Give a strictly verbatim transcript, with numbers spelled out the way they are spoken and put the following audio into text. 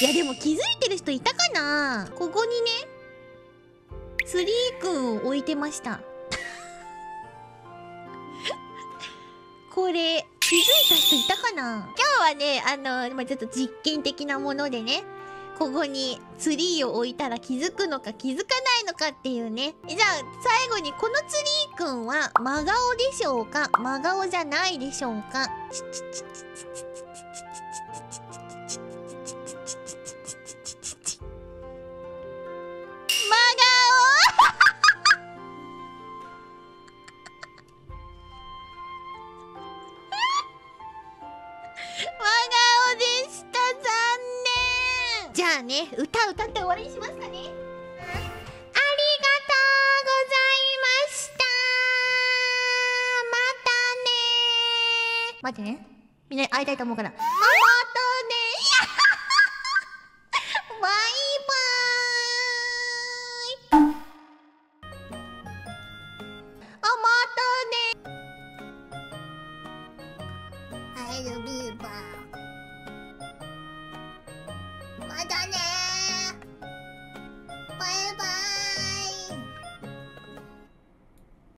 いやでも気づいてる人いたかな。ここにねスリー君を置いてましたこれ気づいた人いたかな。今日はね、あの、まあ、ちょっと実験的なものでね、ここにツリーを置いたら気づくのか気づかないのかっていうね。じゃあ最後にこのツリーくんは真顔でしょうか、真顔じゃないでしょうか。じゃあね、歌歌って終わりにしますかね。ありがとうございました。またね。またね。みんな会いたいと思うから。